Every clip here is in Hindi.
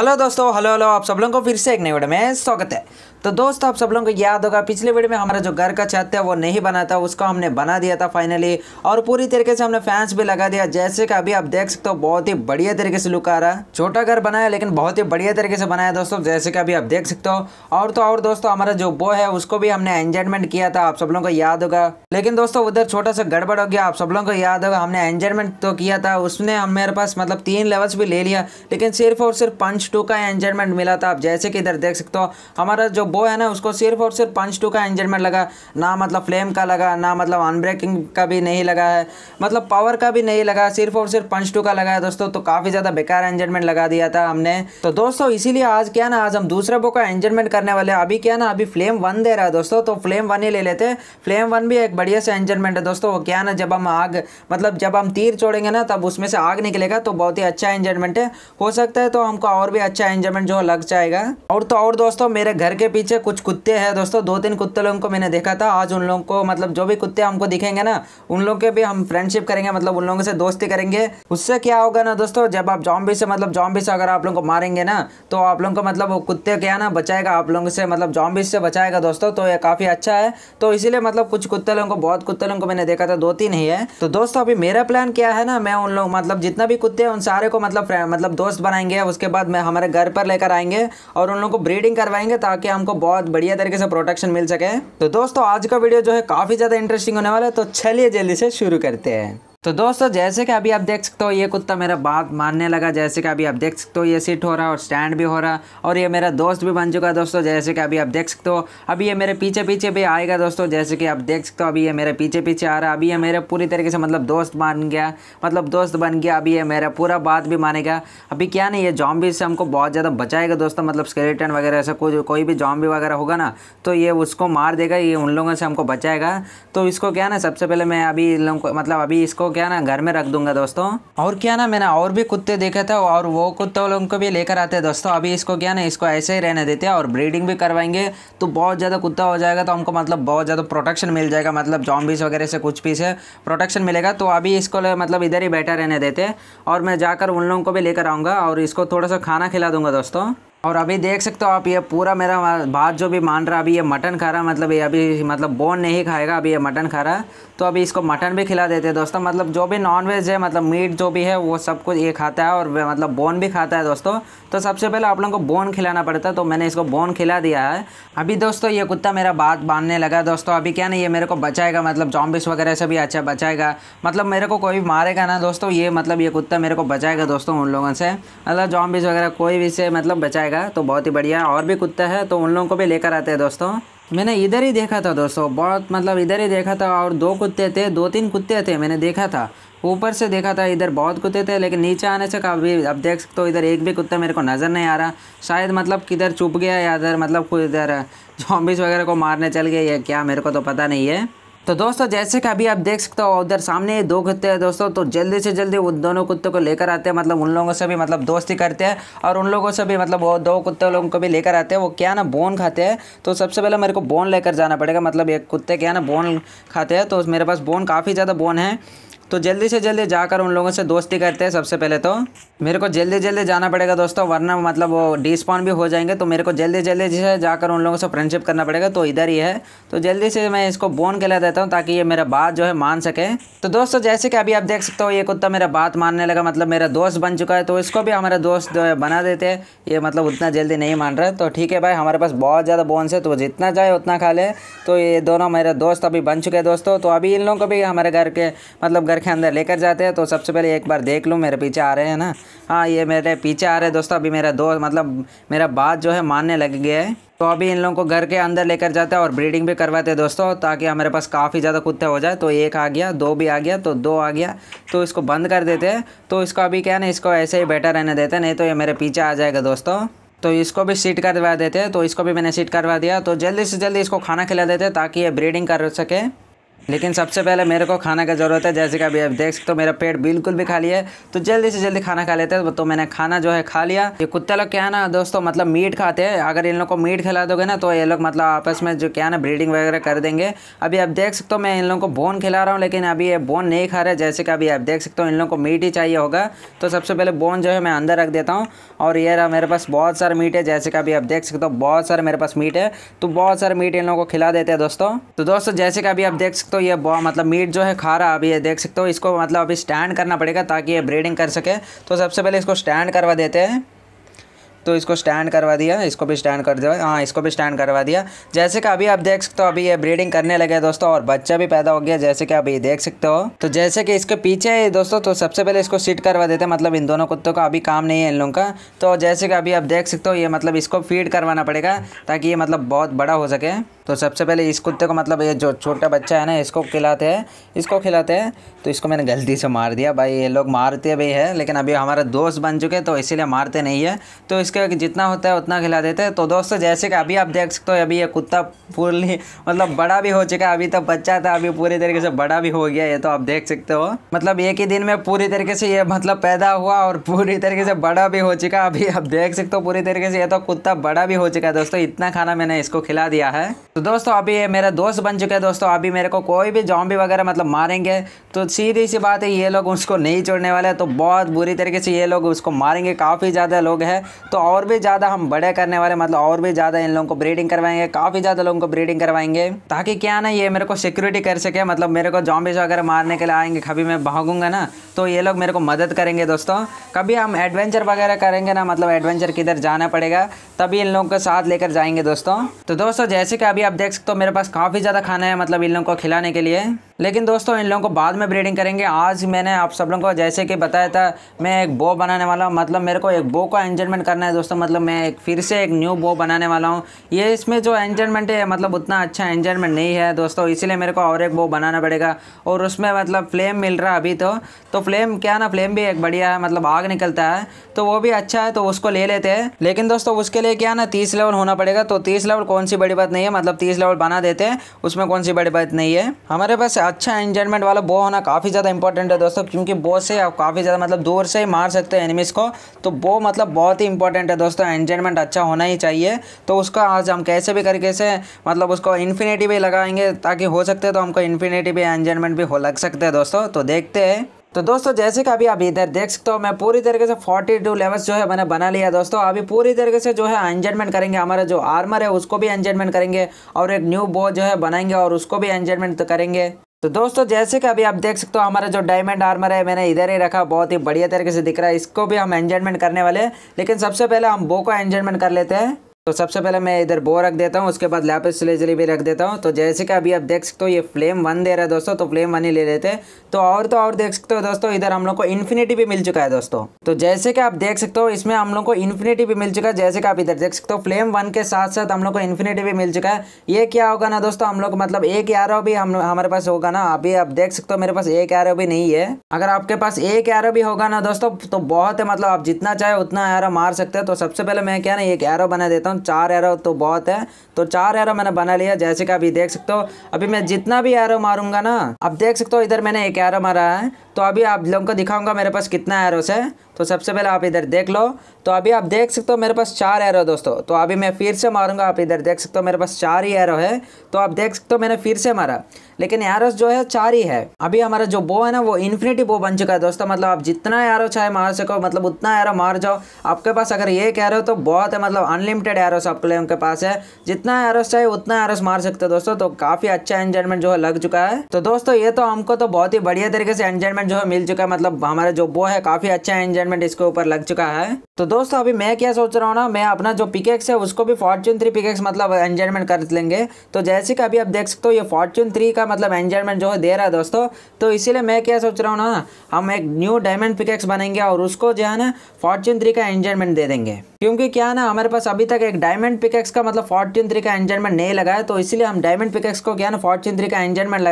हेलो दोस्तों, हेलो हेलो, आप सब लोगों को फिर से एक नई वीडियो में स्वागत है। तो दोस्तों, आप सब लोगों को याद होगा पिछले वीडियो में हमारा जो घर का छत है वो नहीं बना था, उसको हमने बना दिया था फाइनली, और पूरी तरीके से हमने फैंस भी लगा दिया। जैसे कि अभी आप देख सकते हो, बहुत ही बढ़िया तरीके से लुक आ रहा है। छोटा घर बनाया लेकिन बहुत ही बढ़िया तरीके से बनाया दोस्तों, जैसे कि अभी आप देख सकते हो। और तो और दोस्तों, हमारा जो बो है उसको भी हमने एंजॉयमेंट किया था, आप सब लोगों को याद होगा। लेकिन दोस्तों उधर छोटा सा गड़बड़ हो गया, आप सब लोगों को याद होगा। हमने एंजॉयमेंट तो किया था, उसने हमारे पास मतलब 3 लेवल्स भी ले लिया, लेकिन सिर्फ और सिर्फ 5-2 का एंजॉयमेंट मिला था। आप जैसे कि इधर देख सकते हो, हमारा जो बो है ना उसको सिर्फ और सिर्फ 5-2 का एंजॉयमेंट लगा ना, मतलब फ्लेम का लगा ना, मतलब अनब्रेकिंग का भी नहीं लगा है, मतलब पावर का भी नहीं लगा, सिर्फ और सिर्फ 5-2 का लगा है दोस्तों। तो काफ़ी ज़्यादा बेकार एंजॉयमेंट लगा दिया था हमने। तो दोस्तों इसीलिए आज क्या ना, आज हम दूसरे बो का एंजॉयमेंट करने वाले हैं। अभी क्या ना, अभी फ्लेम 1 दे रहा है दोस्तों, तो फ्लेम 1 ही ले लेते हैं। फ्लेम 1 भी एक बढ़िया सा एंजॉयमेंट है दोस्तों। वो क्या ना, जब हम आग मतलब जब हम तीर छोड़ेंगे ना तब उसमें से आग निकलेगा, तो बहुत ही अच्छा एंजॉयमेंट है। हो सकता है तो हमको और भी अच्छा एंजॉयमेंट जो लग जाएगा। और तो और दोस्तों, मेरे घर के पीछे कुछ कुत्ते हैं दोस्तों, 2-3 कुत्ते लोगों को मैंने देखा था। आज उन लोगों को मतलब जो भी कुत्ते हमको दिखेंगे ना, उन लोगों के भी हम फ्रेंडशिप करेंगे, मतलब उन लोगों से दोस्ती करेंगे। उससे क्या होगा ना दोस्तों, जब आप जॉम्बी से अगर आप लोगों को मारेंगे ना, तो आप लोगों को मतलब वो कुत्ते क्या ना बचाएगा, आप लोगों से मतलब जॉम्बी से बचाएगा दोस्तों। तो ये काफ़ी अच्छा है। तो इसीलिए मतलब कुछ कुत्ते लोगों को, बहुत कुत्ते लोगों को मैंने देखा था, 2-3 ही है। तो दोस्तों अभी मेरा प्लान क्या है ना, मैं उन लोग मतलब जितना भी कुत्ते हैं उन सारे को मतलब दोस्त बनाएंगे। उसके बाद मैं हमारे घर पर लेकर आएंगे और उन लोगों को ब्रीडिंग करवाएंगे, ताकि हमको बहुत बढ़िया तरीके से प्रोटेक्शन मिल सके। तो दोस्तों आज का वीडियो जो है काफ़ी ज़्यादा इंटरेस्टिंग होने वाला है, तो चलिए जल्दी से शुरू करते हैं। तो दोस्तों जैसे कि अभी आप देख सकते हो, ये कुत्ता मेरा बात मानने लगा। जैसे कि अभी आप देख सकते हो, ये सिट हो रहा और स्टैंड भी हो रहा, और ये मेरा दोस्त भी बन चुका है दोस्तों। जैसे कि अभी आप देख सकते हो, अभी ये मेरे पीछे पीछे भी आएगा दोस्तों। जैसे कि आप देख सकते हो, अभी ये मेरे पीछे पीछे आ रहा। अभी ये मेरा पूरी तरीके से मतलब दोस्त बन गया, मतलब दोस्त बन गया। अभी ये मेरा पूरा बात भी मानेगा। अभी क्या नहीं, ये जॉम्बी से हमको बहुत ज़्यादा बचाएगा दोस्तों, मतलब स्केलेटन वगैरह ऐसा कोई भी जॉम्बी वगैरह होगा ना, तो ये उसको मार देगा, ये उन लोगों से हमको बचाएगा। तो इसको क्या ना, सबसे पहले मैं अभी इन लोगों को मतलब अभी इसको क्या ना घर में रख दूंगा दोस्तों। और क्या ना, मैंने और भी कुत्ते देखे थे, और वो कुत्ते लोगों को भी लेकर आते हैं दोस्तों। अभी इसको क्या ना, इसको ऐसे ही रहने देते हैं, और ब्रीडिंग भी करवाएंगे। तो बहुत ज़्यादा कुत्ता हो जाएगा, तो हमको मतलब बहुत ज़्यादा प्रोटेक्शन मिल जाएगा, मतलब जॉम्बीज वगैरह से कुछ भी से प्रोटेक्शन मिलेगा। तो अभी इसको मतलब इधर ही बैठा रहने देते हैं, और मैं जाकर उन लोगों को भी लेकर आऊँगा, और इसको थोड़ा सा खाना खिला दूंगा दोस्तों। और अभी देख सकते हो आप, ये पूरा मेरा बात जो भी मान रहा, अभी ये मटन खा रहा, मतलब ये अभी मतलब बोन नहीं खाएगा, अभी ये मटन खा रहा। तो अभी इसको मटन भी खिला देते हैं दोस्तों। मतलब जो भी नॉनवेज है, मतलब मीट जो भी है, वो सब कुछ ये खाता है, और मतलब बोन भी खाता है दोस्तों। तो सबसे पहले आप लोगों को बोन खिलाना पड़ता है, तो मैंने इसको बोन खिला दिया है। अभी दोस्तों ये कुत्ता मेरा बात बांधने लगा दोस्तों। अभी क्या नहीं, ये मेरे को बचाएगा, मतलब जॉम्बिस वगैरह से भी अच्छा बचाएगा। मतलब मेरे को कोई मारेगा ना दोस्तों, ये मतलब ये कुत्ता मेरे को बचाएगा दोस्तों उन लोगों से, मतलब जॉम्बिस वगैरह कोई भी से मतलब बचाएगा। तो बहुत ही बढ़िया। और भी कुत्ता है, तो उन लोगों को भी लेकर आते हैं दोस्तों। मैंने इधर ही देखा था दोस्तों, बहुत मतलब इधर ही देखा था, और 2-3 कुत्ते थे, मैंने देखा था, ऊपर से देखा था, इधर बहुत कुत्ते थे। लेकिन नीचे आने से काफ़ी अब देख सकते हो, इधर एक भी कुत्ता मेरे को नज़र नहीं आ रहा। शायद मतलब किधर छुप गया, या इधर मतलब इधर जॉम्बीज वगैरह को मारने चल गया, या क्या, मेरे को तो पता नहीं है। तो दोस्तों जैसे कि अभी आप देख सकते हो, उधर सामने 2 कुत्ते हैं दोस्तों। तो जल्दी से जल्दी उन दोनों कुत्तों को लेकर आते हैं, मतलब उन लोगों से भी मतलब दोस्ती करते हैं, और उन लोगों से भी मतलब वो 2 कुत्ते लोगों को भी लेकर आते हैं। वो क्या ना बोन खाते हैं, तो सबसे पहले मेरे को बोन लेकर जाना पड़ेगा। मतलब एक कुत्ते क्या ना बोन खाते हैं, तो मेरे पास बोन काफ़ी ज़्यादा बोन है। तो जल्दी से जल्दी जाकर उन लोगों से दोस्ती करते हैं। सबसे पहले तो मेरे को जल्दी जल्दी जाना पड़ेगा दोस्तों, वरना मतलब वो डिस्पॉन भी हो जाएंगे। तो मेरे को जल्दी जल्दी से जाकर उन लोगों से फ्रेंडशिप करना पड़ेगा। तो इधर ही है, तो जल्दी से मैं इसको बोन खिला देता हूँ, ताकि ये मेरा बात जो है मान सके। तो दोस्तों जैसे कि अभी आप देख सकते हो, ये कुत्ता मेरा बात मानने लगा, मतलब मेरा दोस्त बन चुका है। तो इसको भी हमारा दोस्त जो है बना देते हैं। ये मतलब उतना जल्दी नहीं मान रहा है, तो ठीक है भाई, हमारे पास बहुत ज़्यादा बोन है, तो जितना चाहे उतना खा ले। तो ये दोनों मेरा दोस्त अभी बन चुके हैं दोस्तों। तो अभी इन लोगों को भी हमारे घर के मतलब घर के अंदर लेकर जाते हैं। तो सबसे पहले एक बार देख लूँ, मेरे पीछे आ रहे हैं ना। हाँ, ये मेरे पीछे आ रहे हैं दोस्तों। अभी मेरा दोस्त मतलब मेरा बात जो है मानने लग गया है। तो अभी इन लोगों को घर के अंदर लेकर जाते हैं, और ब्रीडिंग भी करवाते हैं दोस्तों, ताकि हमारे पास काफ़ी ज़्यादा कुत्ते हो जाए। तो 1 आ गया, 2 भी आ गया, तो 2 आ गया। तो इसको बंद कर देते हैं। तो इसको अभी क्या ना, इसको ऐसे ही बैठा रहने देते हैं, नहीं तो ये मेरे पीछे आ जाएगा दोस्तों। तो इसको भी सीट करवा देते हैं। तो इसको भी मैंने सीट करवा दिया। तो जल्दी से जल्दी इसको खाना खिला देते हैं, ताकि ये ब्रीडिंग कर सके। लेकिन सबसे पहले मेरे को खाना का ज़रूरत है। जैसे कि अभी आप देख सकते हो मेरा पेट बिल्कुल भी खाली है, तो जल्दी से जल्दी खाना खा लेते हैं। तो मैंने खाना जो है खा लिया। ये कुत्ते लोग क्या है ना दोस्तों, मतलब मीट खाते हैं। अगर इन लोग को मीट खिला दोगे ना तो ये लोग मतलब आपस में जो क्या है ना ब्रीडिंग वगैरह कर देंगे। अभी आप देख सकते हो मैं इन लोगों को बोन खिला रहा हूँ, लेकिन अभी ये बोन नहीं खा रहे। जैसे कि अभी आप देख सकते हो इन लोगों को मीट ही चाहिए होगा, तो सबसे पहले बोन जो है मैं अंदर रख देता हूँ। और ये रहा मेरे पास बहुत सारा मीट है। जैसे कि अभी आप देख सकते हो बहुत सारे मेरे पास मीट है, तो बहुत सारे मीट इन लोगों को खिला देते हैं दोस्तों। तो दोस्तों जैसे कि अभी आप देख सकते हो ये मतलब मीट जो है खा रहा। अभी ये देख सकते हो इसको मतलब अभी स्टैंड करना पड़ेगा ताकि ये ब्रीडिंग कर सके। तो सबसे पहले इसको स्टैंड करवा देते हैं। तो इसको स्टैंड करवा दिया, इसको भी स्टैंड कर दिया, हाँ इसको भी स्टैंड करवा दिया। जैसे कि अभी आप देख सकते हो अभी ये ब्रीडिंग करने लगे दोस्तों, और बच्चा भी पैदा हो गया जैसे कि अभी देख सकते हो। तो जैसे कि इसके पीछे है दोस्तों, तो सबसे पहले इसको सीट करवा देते हैं। मतलब इन दोनों कुत्तों का अभी काम नहीं है इन लोगों का। तो जैसे कि अभी आप देख सकते हो ये मतलब इसको फीड करवाना पड़ेगा ताकि ये मतलब बहुत बड़ा हो सके। तो सबसे पहले इस कुत्ते को मतलब ये जो छोटा बच्चा है ना इसको खिलाते हैं, इसको खिलाते हैं। तो इसको मैंने गलती से मार दिया भाई, ये लोग मारते भी है लेकिन अभी हमारा दोस्त बन चुके तो इसीलिए मारते नहीं है, तो इसके जितना होता है उतना खिला देते हैं। तो दोस्तों जैसे कि अभी आप देख सकते हो अभी ये कुत्ता पूरी मतलब बड़ा भी हो चुका है। अभी तक बच्चा था, अभी पूरी तरीके से बड़ा भी हो गया। ये तो आप देख सकते हो मतलब एक ही दिन में पूरी तरीके से ये मतलब पैदा हुआ और पूरी तरीके से बड़ा भी हो चुका। अभी आप देख सकते हो पूरी तरीके से ये तो कुत्ता बड़ा भी हो चुका है दोस्तों। इतना खाना मैंने इसको खिला दिया है। तो दोस्तों अभी ये मेरा दोस्त बन चुका है दोस्तों। अभी मेरे को कोई भी जॉम्बी वगैरह मतलब मारेंगे तो सीधी सी बात है ये लोग उसको नहीं छोड़ने वाले, तो बहुत बुरी तरीके से ये लोग उसको मारेंगे। काफ़ी ज़्यादा लोग हैं तो और भी ज़्यादा हम बड़े करने वाले, मतलब और भी ज़्यादा इन लोगों को ब्रीडिंग करवाएंगे, काफ़ी ज़्यादा लोगों को ब्रीडिंग करवाएंगे ताकि क्या ना ये मेरे को सिक्योरिटी कर सके। मतलब मेरे को जॉम्बीज वगैरह मारने के लिए आएंगे, कभी मैं भागूंगा ना तो ये लोग मेरे को मदद करेंगे दोस्तों। कभी हम एडवेंचर वगैरह करेंगे ना, मतलब एडवेंचर किधर जाना पड़ेगा तभी इन लोगों के साथ लेकर जाएंगे दोस्तों। तो दोस्तों जैसे कि अभी आप देख सकते हो मेरे पास काफ़ी ज़्यादा खाना है मतलब इन लोगों को खिलाने के लिए, लेकिन दोस्तों इन लोगों को बाद में ब्रीडिंग करेंगे। आज मैंने आप सब लोगों को जैसे कि बताया था मैं एक बो बनाने वाला हूँ, मतलब मेरे को एक बो का एंजॉयमेंट करना है दोस्तों। मतलब मैं फिर से एक न्यू बो बनाने वाला हूँ। ये इसमें जो एंजॉयमेंट है मतलब उतना अच्छा एंजॉयमेंट नहीं है दोस्तों, इसलिए मेरे को और एक बो बनाना पड़ेगा। और उसमें मतलब फ्लेम मिल रहा है अभी तो फ्लेम क्या ना, फ्लेम भी एक बढ़िया है, मतलब आग निकलता है तो वो भी अच्छा है, तो उसको ले लेते हैं। लेकिन दोस्तों उसके लिए क्या ना 30 लेवल होना पड़ेगा। तो 30 लेवल कौन सी बड़ी बात नहीं है, मतलब 30 लेवल बना देते हैं, उसमें कौन सी बड़ी बात नहीं है। हमारे पास अच्छा एंजॉयमेंट वाला बो होना काफ़ी ज़्यादा इंपॉर्टेंट है दोस्तों, क्योंकि बो से आप काफ़ी ज़्यादा मतलब दूर से ही मार सकते हैं एनिमीज़ को। तो बो मतलब बहुत ही इंपॉर्टेंट है दोस्तों, एंजॉयमेंट अच्छा होना ही चाहिए। तो उसका आज हम कैसे भी करके से मतलब उसको इन्फिनिटी भी लगाएंगे ताकि हो सकते हैं तो हमको इन्फिनिटी भी एंजॉयमेंट भी हो लग सकते हैं दोस्तों। तो देखते हैं। तो दोस्तों जैसे कि अभी आप इधर देख सकते हो मैं पूरी तरीके से 42 लेवल्स जो है मैंने बना लिया दोस्तों। अभी पूरी तरीके से जो है एंजॉयमेंट करेंगे, हमारा जो आर्मर है उसको भी एंजॉयमेंट करेंगे और एक न्यू बो जो है बनाएंगे और उसको भी एंजॉयमेंट करेंगे। तो दोस्तों जैसे कि अभी आप देख सकते हो हमारा जो डायमंड आर्मर है मैंने इधर ही रखा, बहुत ही बढ़िया तरीके से दिख रहा है, इसको भी हम एंजॉयमेंट करने वाले हैं। लेकिन सबसे पहले हम बो को एंजॉयमेंट कर लेते हैं। तो सबसे पहले मैं इधर बो रख देता हूँ, उसके बाद लैपिस लेजरी भी रख देता हूँ। तो जैसे कि अभी आप देख सकते हो ये फ्लेम 1 दे रहा है दोस्तों, तो फ्लेम 1 ही ले लेते हैं। तो और देख सकते हो दोस्तों इधर हम लोग को इन्फिनिटी भी मिल चुका है दोस्तों। तो जैसे कि आप देख सकते हो इसमें हम लोग को इन्फिनिटी भी मिल चुका है। जैसे कि आप इधर देख सकते हो फ्लेम 1 के साथ साथ हम लोग को इन्फिनिटी भी मिल चुका है। ये क्या होगा ना दोस्तों, हम लोग मतलब एक एरो भी हम हमारे पास होगा ना। अभी आप देख सकते हो मेरे पास एक एरो भी नहीं है। अगर आपके पास एक एरो भी होगा ना दोस्तों तो बहुत है, मतलब आप जितना चाहे उतना एरो मार सकते हो। तो सबसे पहले मैं क्या ना एक एरो बना देता हूँ, 4 एरो तो बहुत है। तो 4 एरो मैंने बना लिया। जैसे कि अभी देख सकते हो अभी मैं जितना भी एरो मारूंगा ना, आप देख सकते हो इधर मैंने 1 एरो मारा है। तो अभी आप लोगों को दिखाऊंगा मेरे पास कितना एरोस है। तो सबसे पहले आप इधर देख लो। तो अभी आप देख सकते हो मेरे पास 4 एरो दोस्तों। तो अभी मैं फिर से मारूंगा, आप इधर देख सकते हो मेरे पास 4 ही एरो है। तो आप देख सकते हो मैंने फिर से मारा, लेकिन एरोस जो है 4 ही है। अभी हमारा जो बो है ना वो इन्फिनिटी बो बन चुका है दोस्तों। मतलब आप जितना एरो चाहे मार सको, मतलब उतना एरो मार जाओ। आपके पास अगर 1 एरो तो बहुत है, मतलब अनलिमिटेड एरोस आपके लिए उनके पास है, जितना एरोस चाहे उतना एरोस मार सकते हो दोस्तों। तो काफ़ी अच्छा एंजॉयमेंट जो है लग चुका है। तो दोस्तों ये तो हमको तो बहुत ही बढ़िया तरीके से एंजॉयमेंट जो है मिल चुका है। मतलब हमारा जो बो है काफ़ी अच्छा एंजॉयमेंट इसके ऊपर लग चुका है। तो दोस्तों अभी मैं क्या सोच रहा हूँ ना, मैं अपना जो पिकेक्स है उसको भी फॉर्च्यून 3 पिकेक्स मतलब एंजॉयमेंट कर लेंगे। तो जैसे कि अभी आप देख सकते हो ये फॉर्च्यून 3 का मतलब एंजॉयमेंट जो है दे रहा है दोस्तों। तो इसीलिए मैं क्या सोच रहा हूँ ना, हम एक न्यू डायमंड पिकेक्स बनेंगे और उसको जो है ना फॉर्च्यून 3 का एंजॉयमेंट दे देंगे। क्योंकि क्या ना हमारे पास अभी तक एक डायमंड पिकेक्स का मतलब फॉर्च्यून 3 का एन्चेंटमेंट नहीं लगा है, तो इसलिए हम डायमंड पिकेक्स को क्या ना फॉर्च्यून 3 का एन्चेंटमेंट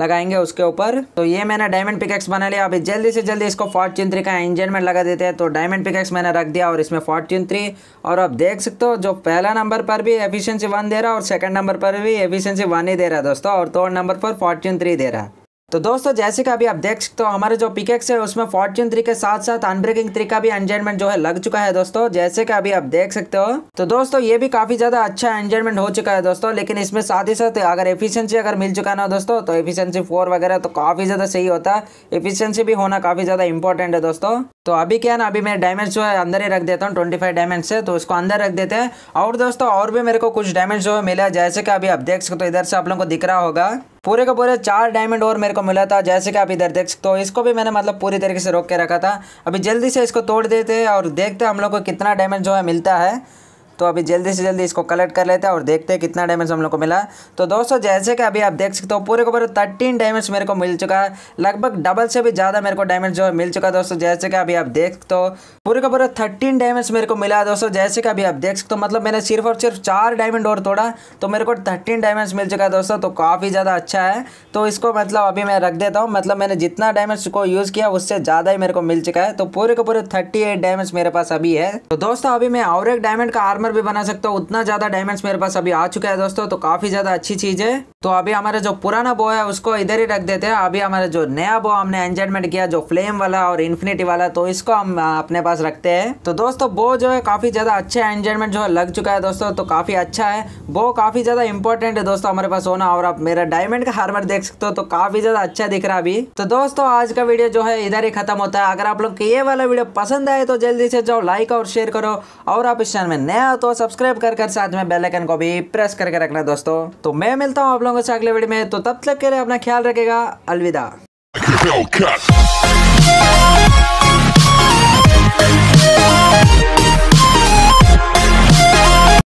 लगाएंगे उसके ऊपर। तो ये मैंने डायमंड पिकेक्स बना लिया। अभी जल्दी से जल्दी इसको फॉर्च्यून 3 का एन्चेंटमेंट लगा देते हैं। तो डायमंड पिकेक्स मैंने रख दिया और इसमें फॉर्च्यून 3, और आप देख सकते हो जो पहला नंबर पर भी एफिशिएंसी 1 दे रहा और सेकंड नंबर पर भी एफिशिएंसी 1 ही दे रहा दोस्तों, और थर्ड नंबर पर फॉर्च्यून 3 दे रहा। तो दोस्तों जैसे कि अभी आप देख सकते हो हमारे जो पिकेक्स है उसमें फॉर्च्यून 3 के साथ साथ अनब्रेकिंग 3 का भी एन्चेंटमेंट जो है लग चुका है दोस्तों, जैसे कि अभी आप देख सकते हो। तो दोस्तों ये भी काफी ज्यादा अच्छा एन्चेंटमेंट हो चुका है दोस्तों, लेकिन इसमें साथ ही साथ अगर एफिशिएंसी अगर मिल चुका ना दोस्तों, तो एफिशिएंसी 4 वगैरह तो काफी ज्यादा सही होता है। एफिशिएंसी भी होना काफी ज्यादा इंपॉर्टेंट है दोस्तों। तो अभी क्या ना अभी मैं डायमंड्स जो है अंदर ही रख देता हूँ, 25 डायमंड्स है तो उसको अंदर रख देते हैं। और दोस्तों और भी मेरे को कुछ डायमंड्स जो है मिला, जैसे कि अभी आप देख सकते हो, इधर से आप लोगों को दिख रहा होगा पूरे का पूरे 4 डायमंड और मेरे को मिला था, जैसे कि आप इधर देख सकते हो। इसको भी मैंने मतलब पूरी तरीके से रोक के रखा था। अभी जल्दी से इसको तोड़ देते हैं और देखते हैं हम लोग को कितना डायमंड जो है मिलता है। तो अभी जल्दी से जल्दी इसको कलेक्ट कर लेते हैं और देखते हैं कितना डायमंड्स हम लोग को मिला। तो दोस्तों जैसे कि अभी आप देख सकते हो पूरे के पूरे 13 डायमंड्स मेरे को मिल चुका है, लगभग डबल से भी ज़्यादा मेरे को डायमंड्स जो है मिल चुका है दोस्तों, जैसे कि अभी आप देख सकते हो। पूरे के पूरे 13 डायमंड्स मेरे को मिला दोस्तों, जैसे कि अभी आप देख सकते हो। मतलब मैंने सिर्फ और सिर्फ 4 डायमंड और तोड़ा तो मेरे को 13 डायमंड्स मिल चुका है दोस्तों, तो काफ़ी ज़्यादा अच्छा है। तो इसको मतलब अभी मैं रख देता हूँ, मतलब मैंने जितना डायमंड्स को यूज़ किया उससे ज़्यादा ही मेरे को मिल चुका है। तो पूरे के पूरे 38 डायमंड्स मेरे पास अभी है। तो दोस्तों अभी मैं और एक डायमंड का आर्मर भी बना सकता हूँ, उतना ज्यादा डायमंड्स मेरे पास अभी आ चुका है दोस्तों, तो काफी ज्यादा अच्छी चीज है। तो अभी हमारा जो पुराना बो है उसको इधर ही रख देते हैं। अभी हमारा जो नया बो हमने एन्चेंटमेंट किया जो फ्लेम वाला और इन्फिनिटी वाला, तो इसको हम अपने पास रखते हैं। तो दोस्तों बो जो है काफी ज्यादा अच्छा एन्चेंटमेंट जो है लग चुका है दोस्तों, तो काफी अच्छा है। बो काफी ज्यादा इंपॉर्टेंट है दोस्तों हमारे पास होना, और आप मेरा डायमंड का आर्मर देख सकते हो, तो काफी ज्यादा अच्छा दिख रहा है अभी। तो दोस्तों आज का वीडियो जो है इधर ही खत्म होता है। अगर आप लोग को ये वाला वीडियो पसंद आए तो जल्दी से जाओ लाइक और शेयर करो, और आप इस चैनल में नए हो तो सब्सक्राइब कर साथ में बेल आइकन को भी प्रेस करके रखना दोस्तों। तो मैं मिलता हूँ आप लोगों से अगले वीडियो में, तो तब तक के लिए अपना ख्याल रखेगा, अलविदा।